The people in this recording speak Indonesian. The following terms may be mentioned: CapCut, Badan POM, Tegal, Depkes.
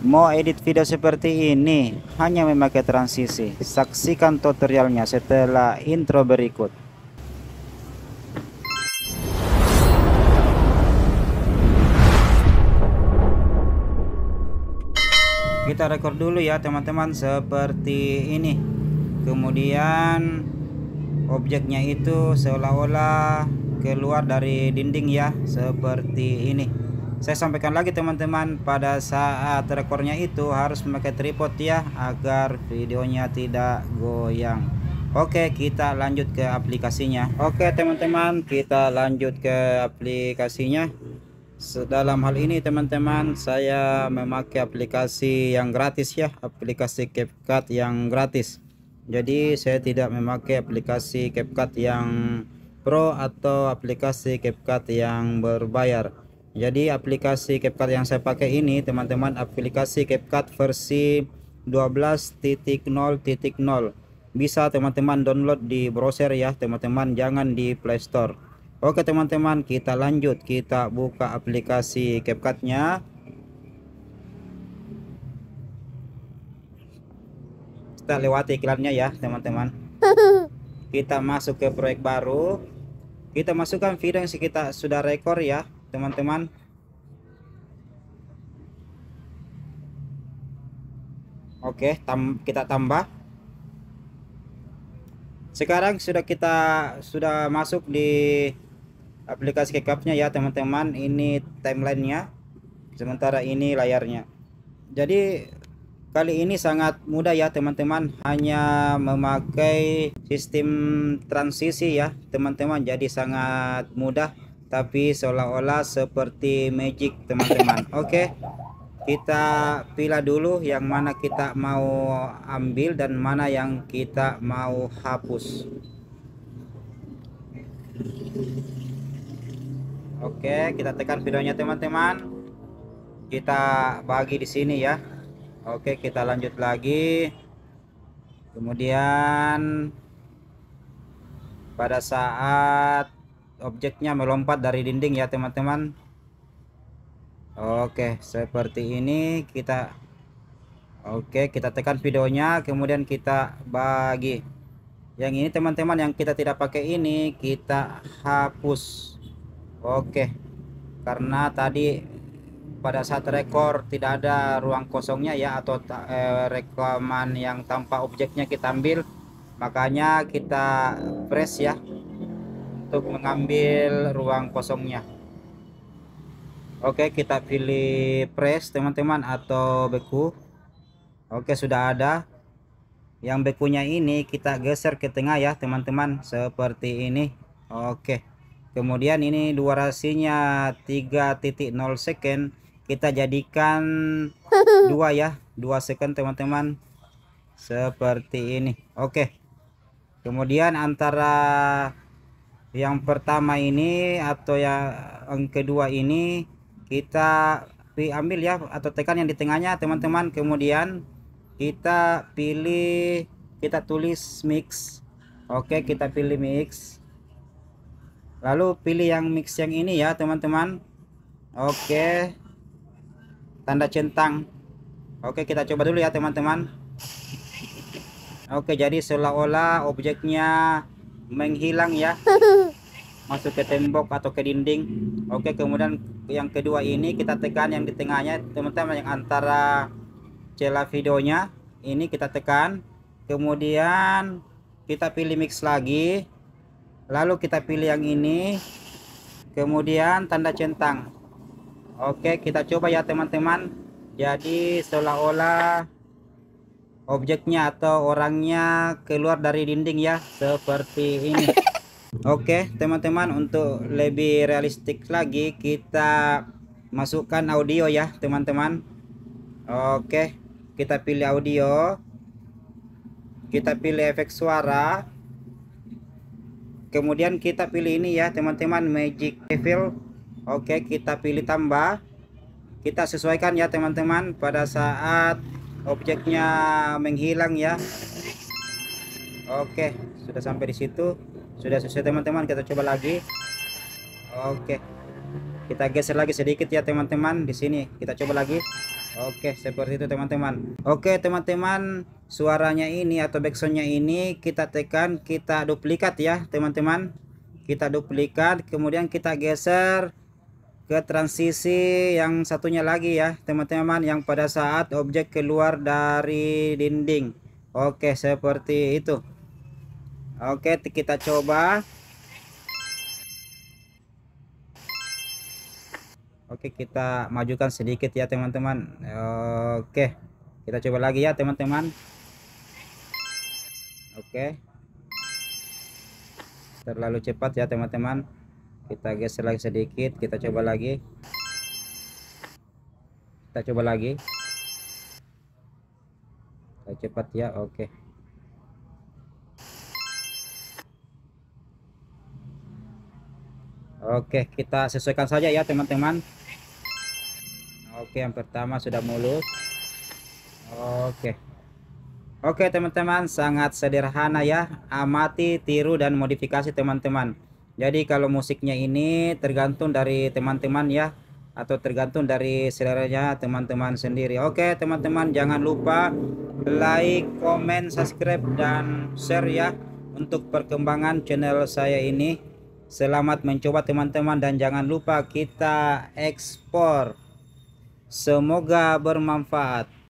Mau edit video seperti ini hanya memakai transisi. Saksikan tutorialnya setelah intro berikut. Kita record dulu ya teman-teman, seperti ini. Kemudian objeknya itu seolah-olah keluar dari dinding ya, seperti ini. Saya sampaikan lagi teman-teman, pada saat rekornya itu harus memakai tripod ya, agar videonya tidak goyang. Oke, kita lanjut ke aplikasinya. Oke teman-teman, kita lanjut ke aplikasinya. Dalam hal ini teman-teman, saya memakai aplikasi yang gratis ya, aplikasi CapCut yang gratis. Jadi saya tidak memakai aplikasi CapCut yang pro atau aplikasi CapCut yang berbayar. Jadi aplikasi CapCut yang saya pakai ini teman-teman, aplikasi CapCut versi 12.0.0. Bisa teman-teman download di browser ya teman-teman, jangan di Play Store. Oke teman-teman, kita lanjut. Kita buka aplikasi CapCut-nya. Kita lewati iklannya ya teman-teman. Kita masuk ke proyek baru. Kita masukkan video yang kita sudah rekor ya teman-teman. Oke, kita tambah. Sekarang kita sudah masuk di aplikasi CapCut-nya ya teman-teman. Ini timelinenya, sementara ini layarnya. Jadi kali ini sangat mudah ya teman-teman, hanya memakai sistem transisi ya teman-teman. Jadi sangat mudah, tapi seolah-olah seperti magic teman-teman. Oke, kita pilih dulu yang mana kita mau ambil dan mana yang kita mau hapus. Oke, kita tekan videonya teman-teman. Kita bagi di sini ya. Oke, kita lanjut lagi. Kemudian pada saat objeknya melompat dari dinding ya teman-teman. Oke, seperti ini. Kita tekan videonya, kemudian kita bagi. Yang ini teman-teman, yang kita tidak pakai ini kita hapus. Oke, karena tadi pada saat rekor tidak ada ruang kosongnya ya, atau rekaman yang tanpa objeknya kita ambil, makanya kita press ya untuk mengambil ruang kosongnya. Oke, kita pilih press teman-teman, atau beku. Oke, sudah ada. Yang bekunya ini kita geser ke tengah ya teman-teman, seperti ini. Oke, kemudian ini durasinya 3.0 second, kita jadikan 2 ya, 2 second teman-teman, seperti ini. Oke, kemudian antara yang pertama ini atau yang kedua ini kita ambil ya, atau tekan yang di tengahnya teman-teman. Kemudian kita pilih, kita tulis mix. Oke, kita pilih mix, lalu pilih yang mix yang ini ya teman-teman. Oke, tanda centang. Oke, kita coba dulu ya teman-teman. Oke, jadi seolah-olah objeknya menghilang ya, masuk ke tembok atau ke dinding. Oke, kemudian yang kedua ini kita tekan yang di tengahnya teman-teman, yang antara celah videonya ini kita tekan. Kemudian kita pilih mix lagi, lalu kita pilih yang ini, kemudian tanda centang. Oke, kita coba ya teman-teman. Jadi seolah-olah objeknya atau orangnya keluar dari dinding ya, seperti ini. Oke teman-teman, untuk lebih realistik lagi kita masukkan audio ya teman-teman. Oke, kita pilih audio, kita pilih efek suara, kemudian kita pilih ini ya teman-teman, magic refill. Oke, kita pilih tambah, kita sesuaikan ya teman-teman pada saat objeknya menghilang ya. Oke, sudah sampai di situ, sudah sesuai teman-teman. Kita coba lagi. Oke, kita geser lagi sedikit ya teman-teman. Di sini kita coba lagi. Oke, seperti itu teman-teman. Oke teman-teman, suaranya ini atau backsoundnya ini kita tekan, kita duplikat ya teman-teman. Kita duplikat, kemudian kita geser ke transisi yang satunya lagi ya teman-teman, yang pada saat objek keluar dari dinding. Oke, seperti itu. Oke, kita coba. Oke, kita majukan sedikit ya teman-teman. Oke, kita coba lagi ya teman-teman. Oke, terlalu cepat ya teman-teman. Kita geser lagi sedikit, kita coba lagi. Kita coba lagi. Kita cepat ya, oke. Oke, kita sesuaikan saja ya teman-teman. Oke, yang pertama sudah mulus. Oke. Oke teman-teman, sangat sederhana ya. Amati, tiru, dan modifikasi teman-teman. Jadi kalau musiknya ini tergantung dari teman-teman ya, atau tergantung dari seleranya teman-teman sendiri. Oke teman-teman, jangan lupa like, komen, subscribe, dan share ya untuk perkembangan channel saya ini. Selamat mencoba teman-teman, dan jangan lupa kita ekspor. Semoga bermanfaat.